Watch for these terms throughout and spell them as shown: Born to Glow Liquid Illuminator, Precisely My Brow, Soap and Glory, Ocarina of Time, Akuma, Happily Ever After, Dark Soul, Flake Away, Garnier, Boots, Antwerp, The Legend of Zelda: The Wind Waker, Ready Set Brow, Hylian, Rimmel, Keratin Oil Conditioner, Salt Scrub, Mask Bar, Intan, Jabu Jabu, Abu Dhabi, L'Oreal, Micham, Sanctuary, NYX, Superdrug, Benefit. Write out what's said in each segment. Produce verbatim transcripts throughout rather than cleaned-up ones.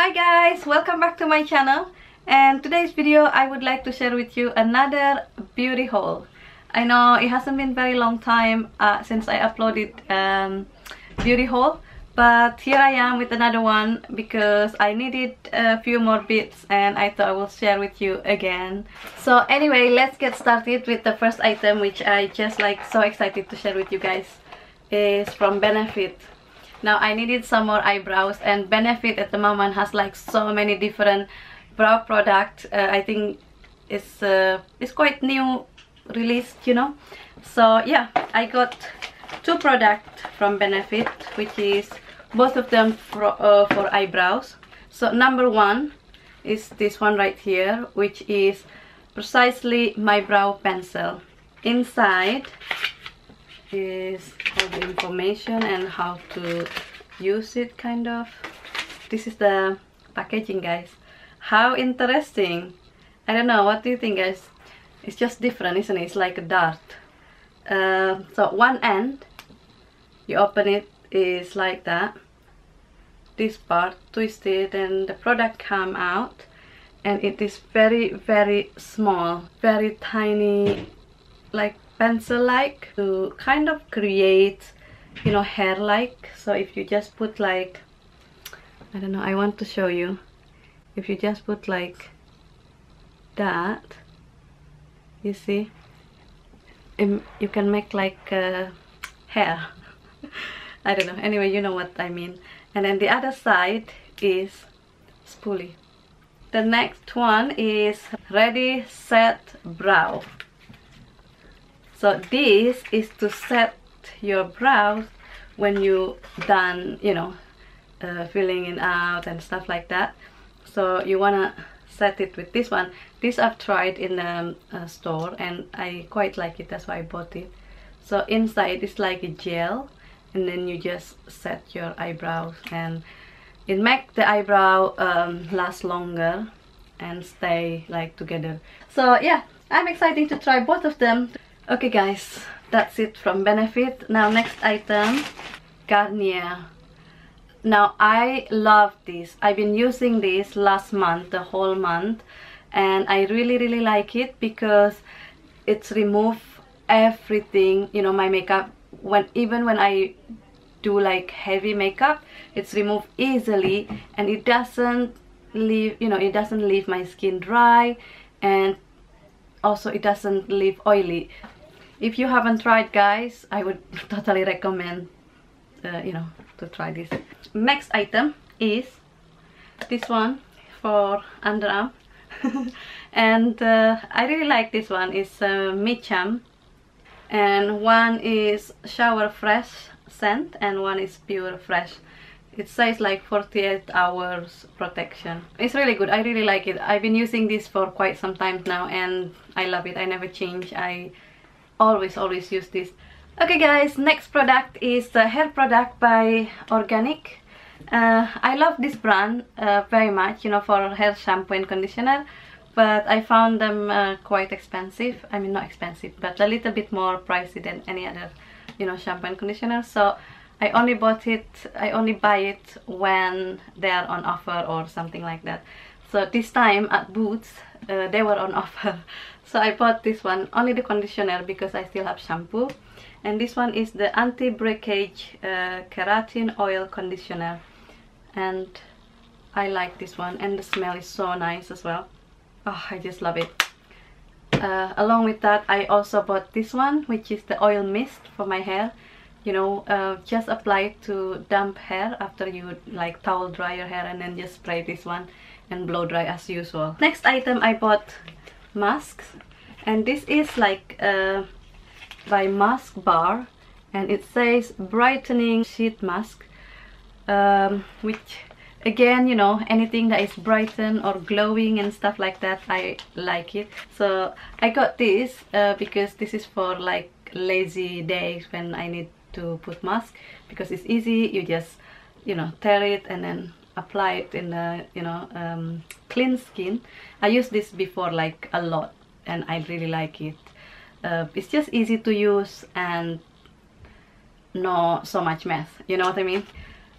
Hi guys, welcome back to my channel, and today's video I would like to share with you another beauty haul. I know it hasn't been very long time uh, since I uploaded um, beauty haul, but here I am with another one because I needed a few more bits and I thought I will share with you again. So anyway, let's get started with the first item, which I just like so excited to share with you guys, is from Benefit. Now I needed some more eyebrows, and Benefit at the moment has like so many different brow products. Uh, I think it's uh, it's quite new released, you know. So yeah, I got two products from Benefit, which is both of them for, uh, for eyebrows. So number one is this one right here, which is Precisely My Brow pencil. Inside is all the information and how to use it, kind of. This is the packaging, guys. How interesting. I don't know, what do you think, guys? It's just different, isn't it? It's like a dart. Uh, so one end, you open it, is like that. This part twisted and the product come out, and it is very very small, very tiny, like pencil like to kind of create, you know, hair like. So if you just put like, I don't know, I want to show you, if you just put like that, you see, you can make like uh, hair. I don't know, anyway, you know what I mean. And then the other side is spoolie. The next one is Ready Set Brow. So this is to set your brows when you done, you know, uh, filling it out and stuff like that. So you wanna set it with this one. This I've tried in a, a store and I quite like it, that's why I bought it. So inside it's like a gel, and then you just set your eyebrows, and it makes the eyebrow um, last longer and stay like together. So yeah, I'm excited to try both of them. Okay guys, that's it from Benefit. Now next item, Garnier. Now I love this. I've been using this last month, the whole month, and I really really like it because it's remove everything, you know, my makeup. When even when I do like heavy makeup, it's removed easily, and it doesn't leave, you know, it doesn't leave my skin dry, and also it doesn't leave oily. If you haven't tried, guys, I would totally recommend, uh, you know, to try this. Next item is this one for underarm, and uh, I really like this one. It's uh, Micham, and one is Shower Fresh scent, and one is Pure Fresh. It says like forty-eight hours protection. It's really good, I really like it. I've been using this for quite some time now, and I love it. I never change. I always always use this. Okay guys, next product is the hair product by Organic. uh, I love this brand uh, very much, you know, for hair shampoo and conditioner, but I found them uh, quite expensive. I mean, not expensive, but a little bit more pricey than any other, you know, shampoo and conditioner. So I only bought it I only buy it when they are on offer or something like that. So this time at Boots, uh, they were on offer, so I bought this one, only the conditioner, because I still have shampoo. And this one is the anti-breakage uh, Keratin Oil Conditioner, and I like this one, and the smell is so nice as well. Oh, I just love it. Uh, along with that, I also bought this one, which is the oil mist for my hair, you know, uh, just apply to damp hair after you like towel dry your hair, and then just spray this one and blow dry as usual. Next item, I bought masks, and this is like a uh, by Mask Bar, and it says brightening sheet mask, um, which again, you know, anything that is brightened or glowing and stuff like that, I like it. So I got this uh, because this is for like lazy days when I need to put mask, because it's easy. You just, you know, tear it and then apply it in the, you know, um, clean skin. I used this before like a lot, and I really like it. Uh, it's just easy to use and no so much mess, you know what I mean.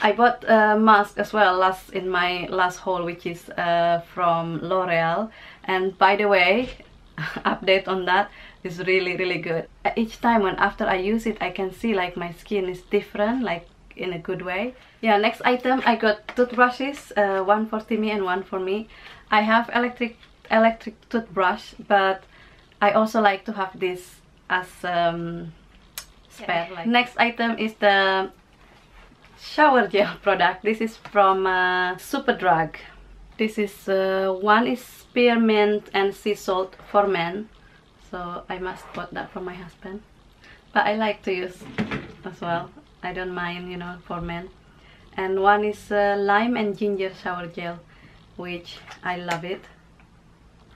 I bought a mask as well last in my last haul, which is uh, from L'Oreal, and by the way, update on that is really really good. Each time when after I use it, I can see like my skin is different, like in a good way. Yeah, next item, I got toothbrushes, uh, one for Timmy and one for me. I have electric electric toothbrush, but I also like to have this as um, spare. Yeah. Like. Next item is the shower gel product. This is from uh, Superdrug. This is uh, one is spearmint and sea salt for men, so I must bought that for my husband, but I like to use as well. I don't mind, you know, for men. And one is uh, lime and ginger shower gel, which I love it.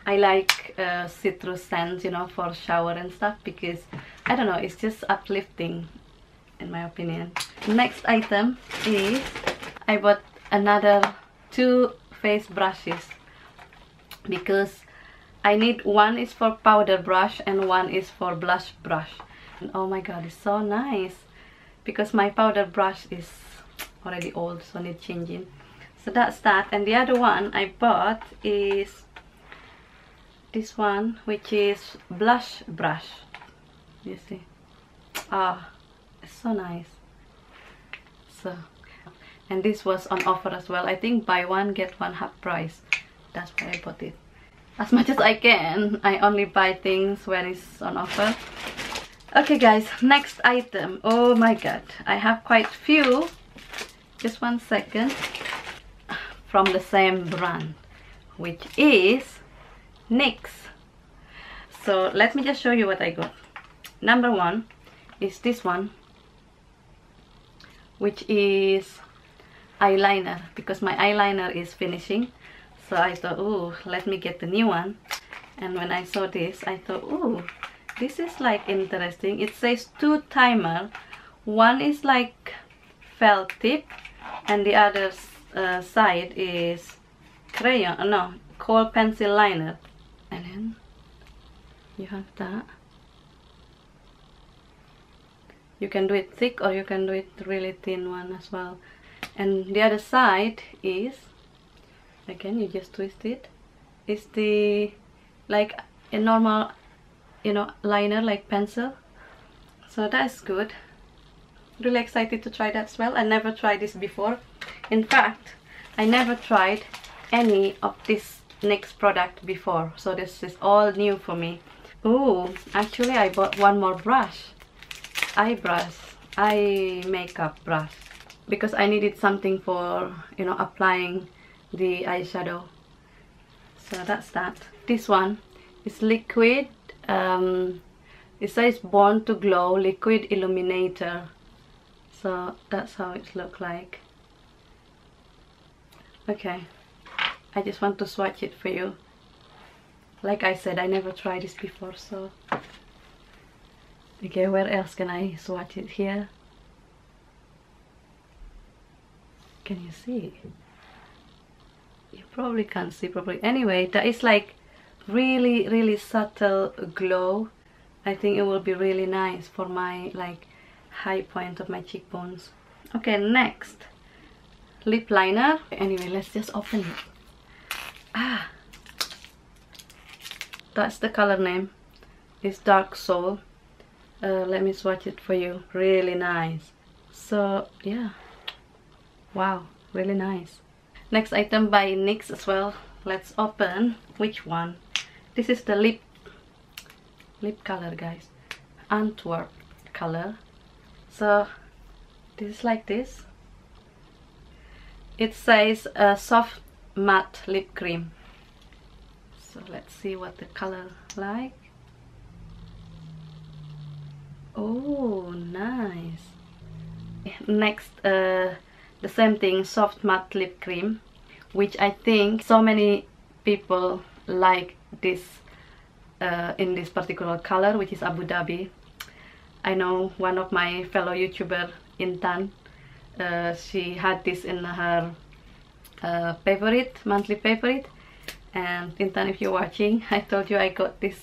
I like uh, citrus scents, you know, for shower and stuff, because I don't know, it's just uplifting in my opinion. Next item is I bought another two face brushes, because I need one is for powder brush and one is for blush brush. And oh my god, it's so nice, because my powder brush is already old, so need changing. So that's that. And the other one I bought is this one, which is blush brush. You see, ah, oh, it's so nice. So, and this was on offer as well. I think buy one get one half price. That's why I bought it. As much as I can, I only buy things when it's on offer. Okay guys, next item. Oh my god, I have quite few. Just one second. From the same brand, which is N Y X. So let me just show you what I got. Number one is this one, which is eyeliner, because my eyeliner is finishing. So I thought, ooh, let me get the new one. And when I saw this, I thought, ooh, this is like interesting. It says two timer. One is like felt tip, and the other uh, side is crayon, no, cold pencil liner. And then you have that. You can do it thick, or you can do it really thin one as well. And the other side is, again, you just twist it. It's the like a normal, you know, liner, like pencil. So that's good. Really excited to try that as well. I never tried this before. In fact, I never tried any of this N Y X product before, so this is all new for me. Ooh, actually I bought one more brush, eye brush, eye makeup brush, because I needed something for, you know, applying the eyeshadow. So that's that. This one is liquid. Um, it says Born to Glow Liquid Illuminator, so that's how it looks like. Okay, I just want to swatch it for you. Like I said, I never tried this before, so okay, where else can I swatch it? Here, can you see? You probably can't see properly. Anyway, that is like really really subtle glow. I think it will be really nice for my like high point of my cheekbones. Okay, next, lip liner. Anyway, let's just open it. Ah, that's the color name. It's Dark Soul. Uh, let me swatch it for you. Really nice. So yeah, wow, really nice. Next item by N Y X as well. Let's open. Which one? This is the lip lip color, guys. Antwerp color. So this is like this. It says a uh, soft matte lip cream. So let's see what the color like. Oh, nice. Next, uh, the same thing, soft matte lip cream, which I think so many people like this uh, in this particular color, which is Abu Dhabi. I know one of my fellow YouTuber, Intan, uh, she had this in her uh, favorite, monthly favorite. And Intan, if you're watching, I told you I got this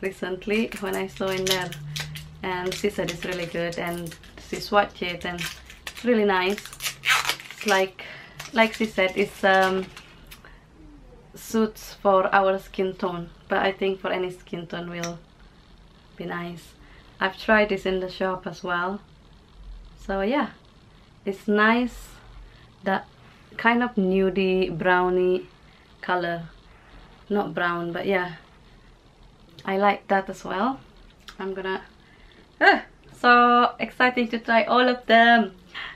recently when I saw in there, and she said it's really good, and she swatched it and it's really nice. like like she said, it's um suits for our skin tone, but I think for any skin tone will be nice. I've tried this in the shop as well, so yeah, it's nice, that kind of nudie browny color, not brown, but yeah, I like that as well. I'm gonna ah, so exciting to try all of them.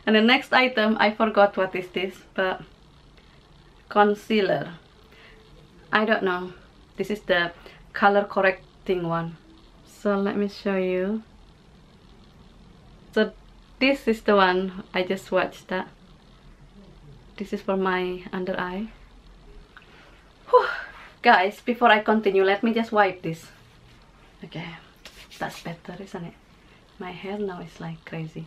And the next item, I forgot what is this, but concealer, I don't know. This is the color correcting one. So let me show you. So this is the one I just swatched that. This is for my under eye. Whew. Guys, before I continue, let me just wipe this. Okay, that's better, isn't it? My hair now is like crazy.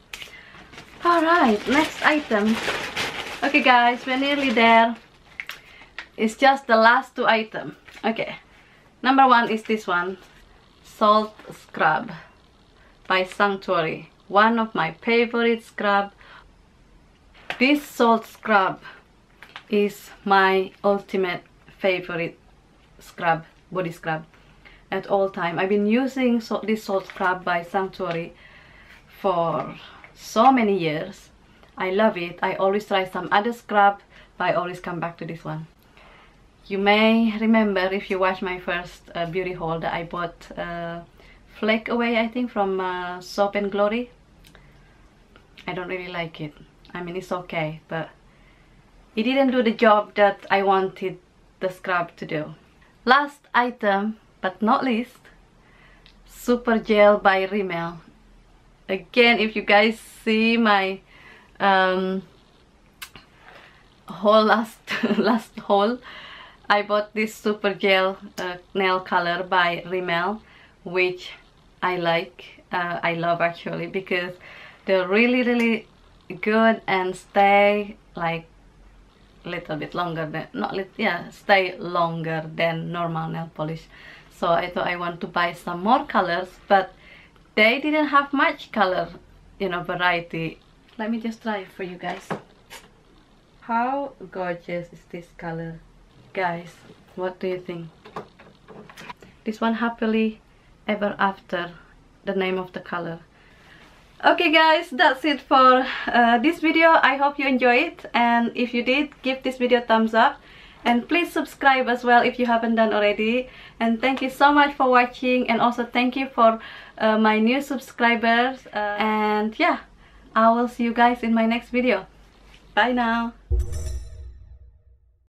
Alright, next item. Okay guys, we're nearly there. It's just the last two items. Okay, number one is this one, Salt Scrub by Sanctuary. One of my favorite scrub. This Salt Scrub is my ultimate favorite scrub, body scrub at all time. I've been using so this Salt Scrub by Sanctuary for so many years. I love it. I always try some other scrub, but I always come back to this one. You may remember, if you watch my first uh, beauty haul, that I bought uh, Flake Away, I think, from uh, Soap and Glory. I don't really like it. I mean, it's okay, but it didn't do the job that I wanted the scrub to do. Last item, but not least, Super Gel by Rimmel. Again, if you guys see my um, whole last, last haul, I bought this Super Gel uh, nail color by Rimmel, which I like, uh, I love actually, because they're really really good and stay like a little bit longer than, not lit, yeah, stay longer than normal nail polish. So I thought I want to buy some more colors, but they didn't have much color, you know, variety. Let me just try it for you guys. How gorgeous is this color? Guys, what do you think? This one, Happily Ever After, the name of the color. Okay guys, that's it for uh, this video. I hope you enjoy it, and if you did, give this video a thumbs up, and please subscribe as well if you haven't done already. And thank you so much for watching, and also thank you for uh, my new subscribers, uh, and yeah, I will see you guys in my next video. Bye now.